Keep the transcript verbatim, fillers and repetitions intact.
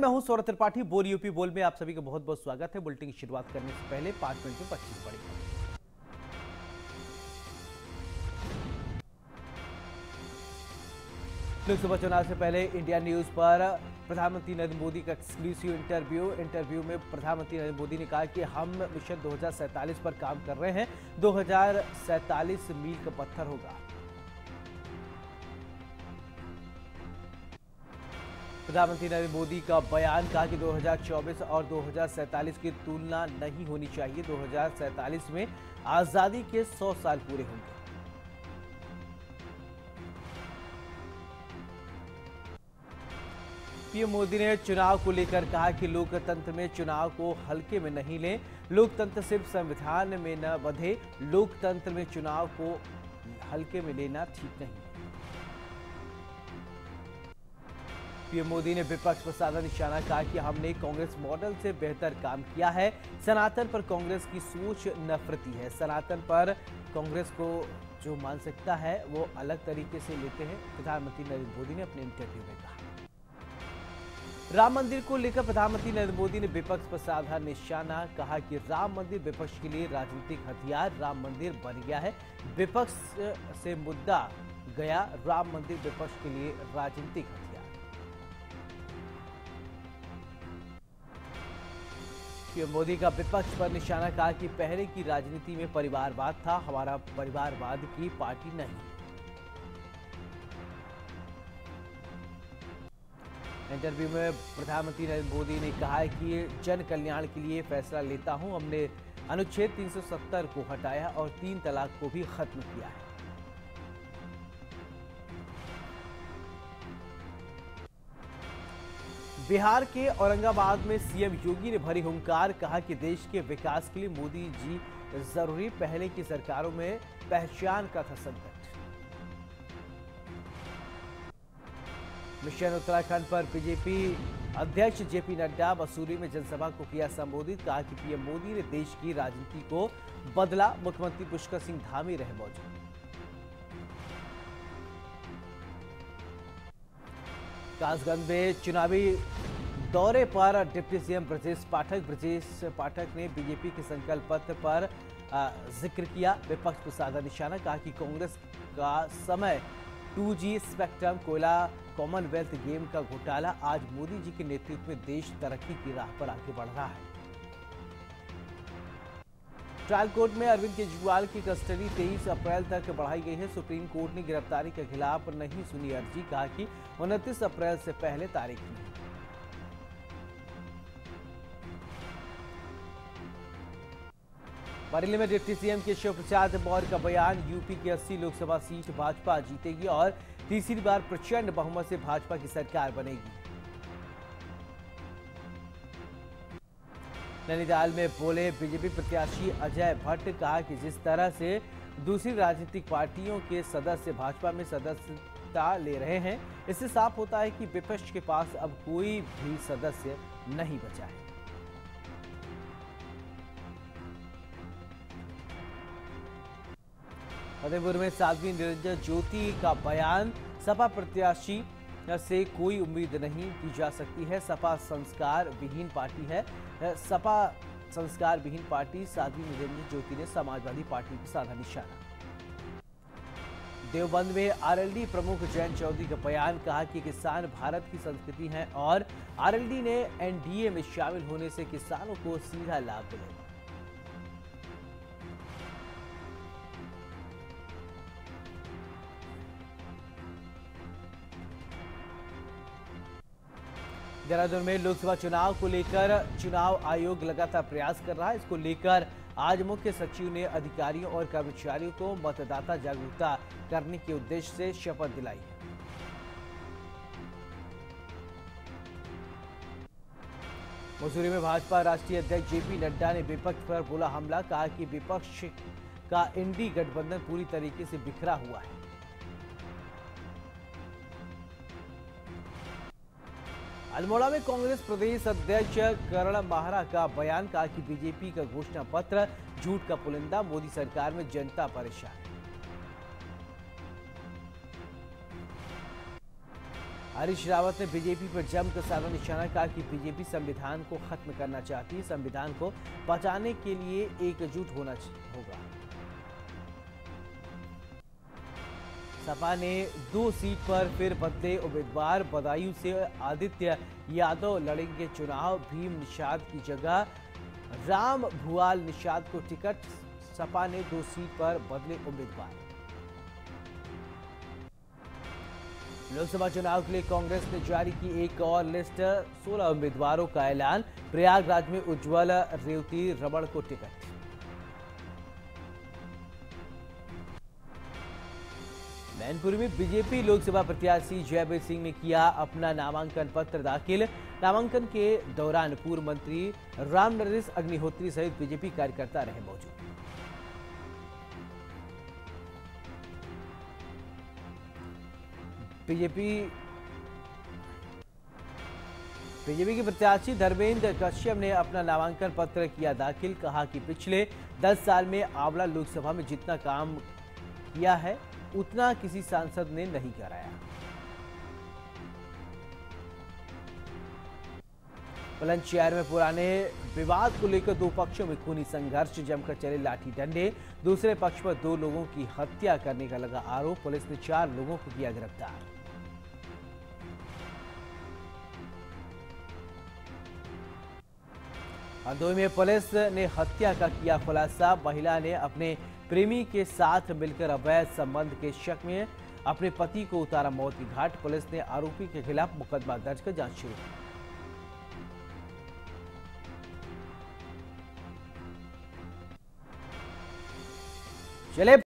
मैं हूं सौर त्रिपाठी, बोल यूपी बोल में आप सभी का बहुत बहुत स्वागत है। बुलेटिन की शुरुआत करने से पहले पांच मिनट में पच्चीस बड़ी लोकसभा चुनाव से पहले इंडिया न्यूज पर प्रधानमंत्री नरेंद्र मोदी का एक्सक्लूसिव इंटरव्यू। इंटरव्यू में प्रधानमंत्री नरेंद्र मोदी ने कहा कि हम मिशन दो हजार सैतालीस पर काम कर रहे हैं, दो हजार सैतालीस मील का पत्थर होगा। प्रधानमंत्री नरेंद्र मोदी का बयान, कहा कि दो हजार चौबीस और दो हजार सैतालीस की तुलना नहीं होनी चाहिए, दो हजार सैतालीस में आजादी के सौ साल पूरे होंगे। पीएम मोदी ने चुनाव को लेकर कहा कि लोकतंत्र में चुनाव को हल्के में नहीं लें, लोकतंत्र सिर्फ संविधान में न बंधे, लोकतंत्र में चुनाव को हल्के में लेना ठीक नहीं। पीएम मोदी ने विपक्ष पर साधा निशाना, कहा कि हमने कांग्रेस मॉडल से बेहतर काम किया है, सनातन पर कांग्रेस की सोच नफरती है, सनातन पर कांग्रेस को जो मानसिकता है वो अलग तरीके से लेते हैं, प्रधानमंत्री नरेंद्र मोदी ने अपने इंटरव्यू में कहा। राम मंदिर को लेकर प्रधानमंत्री नरेंद्र मोदी ने विपक्ष पर साधा निशाना, कहा कि राम मंदिर विपक्ष के लिए राजनीतिक हथियार, राम मंदिर बन गया है, विपक्ष से मुद्दा गया, राम मंदिर विपक्ष के लिए राजनीतिक हथियार। पीएम मोदी का विपक्ष पर निशाना, कहा कि पहले की राजनीति में परिवारवाद था, हमारा परिवारवाद की पार्टी नहीं। इंटरव्यू में प्रधानमंत्री नरेंद्र मोदी ने कहा कि जन कल्याण के लिए फैसला लेता हूं, हमने अनुच्छेद तीन सौ सत्तर को हटाया और तीन तलाक को भी खत्म किया है। बिहार के औरंगाबाद में सीएम योगी ने भरी हुंकार, कहा कि देश के विकास के लिए मोदी जी जरूरी, पहले की सरकारों में पहचान का था संकट। मिशन उत्तराखंड पर बीजेपी अध्यक्ष जेपी नड्डा मसूरी में जनसभा को किया संबोधित, कहा कि पीएम मोदी ने देश की राजनीति को बदला, मुख्यमंत्री पुष्कर सिंह धामी रहे मौजूद। कासगंज में चुनावी दौरे पर डिप्टी सीएम ब्रजेश पाठक ब्रजेश पाठक ने बीजेपी के संकल्प पत्र पर जिक्र किया, विपक्ष पर साधा निशाना, कहा कि कांग्रेस का समय टू जी स्पेक्ट्रम, कोयला, कॉमनवेल्थ गेम का घोटाला, आज मोदी जी के नेतृत्व में देश तरक्की की राह पर आगे बढ़ रहा है। ट्रायल कोर्ट में अरविंद केजरीवाल की कस्टडी तेईस अप्रैल तक बढ़ाई गई है, सुप्रीम कोर्ट ने गिरफ्तारी के खिलाफ नहीं सुनी अर्जी, कहा कि उनतीस अप्रैल से पहले तारीख नहीं। बरेली में डिप्टी सीएम केशव प्रसाद मौर्य का बयान, यूपी की अस्सी लोकसभा सीट भाजपा जीतेगी और तीसरी बार प्रचंड बहुमत से भाजपा की सरकार बनेगी। नैनीताल में बोले बीजेपी प्रत्याशी अजय भट्ट, कहा कि जिस तरह से दूसरी राजनीतिक पार्टियों के सदस्य भाजपा में सदस्यता ले रहे हैं, इससे साफ होता है कि विपक्ष के पास अब कोई भी सदस्य नहीं बचा है। फतेहपुर में साध्वी निरंजन ज्योति का बयान, सपा प्रत्याशी से कोई उम्मीद नहीं की जा सकती है, सपा संस्कार विहीन पार्टी है, सपा संस्कार विहीन पार्टी। साध्वी निरंजन ज्योति ने समाजवादी पार्टी पर साधा निशाना। देवबंद में आरएलडी प्रमुख जयंत चौधरी का बयान, कहा कि किसान भारत की संस्कृति है और आरएलडी ने एनडीए में शामिल होने से किसानों को सीधा लाभ मिलेगा। देहरादून में लोकसभा चुनाव को लेकर चुनाव आयोग लगातार प्रयास कर रहा है, इसको लेकर आज मुख्य सचिव ने अधिकारियों और कर्मचारियों को मतदाता जागरूकता करने के उद्देश्य से शपथ दिलाई। मसूरी में भाजपा राष्ट्रीय अध्यक्ष जेपी नड्डा ने विपक्ष पर बोला हमला, कहा कि विपक्ष का इंडी गठबंधन पूरी तरीके से बिखरा हुआ है। अल्मोड़ा में कांग्रेस प्रदेश अध्यक्ष करण महारा का बयान, कहा कि बीजेपी का घोषणा पत्र झूठ का पुलिंदा, मोदी सरकार में जनता परेशान। हरीश रावत ने बीजेपी पर जमकर साधा निशाना, कहा कि बीजेपी संविधान को खत्म करना चाहती है, संविधान को बचाने के लिए एकजुट होना होगा। सपा ने दो सीट पर फिर बदले उम्मीदवार, बदायूं से आदित्य यादव लड़ेंगे चुनाव, भीम निषाद की जगह राम भुवाल निषाद को टिकट। सपा ने दो सीट पर बदले उम्मीदवार। लोकसभा चुनाव के लिए कांग्रेस ने जारी की एक और लिस्ट, सोलह उम्मीदवारों का ऐलान, प्रयागराज में उज्जवल रेवती रबड़ को टिकट। मैनपुरी में बीजेपी लोकसभा प्रत्याशी जयवीर सिंह ने किया अपना नामांकन पत्र दाखिल। नामांकन के दौरान पूर्व मंत्री रामनरेश अग्निहोत्री सहित बीजेपी कार्यकर्ता रहे मौजूद। बीजेपी बीजेपी के प्रत्याशी धर्मेंद्र कश्यप ने अपना नामांकन पत्र किया दाखिल, कहा कि पिछले दस साल में आंवला लोकसभा में जितना काम किया है उतना किसी सांसद ने नहीं कराया। बुलंदशहर में पुराने विवाद को लेकर दो पक्षों में खूनी संघर्ष, जमकर चले लाठी डंडे, दूसरे पक्ष पर दो लोगों की हत्या करने का लगा आरोप, पुलिस ने चार लोगों को किया गिरफ्तार। हरदोई में पुलिस ने हत्या का किया खुलासा, महिला ने अपने प्रेमी के साथ मिलकर अवैध संबंध के शक में अपने पति को उतारा मौत की घाट, पुलिस ने आरोपी के खिलाफ मुकदमा दर्ज कर जांच शुरू की। चले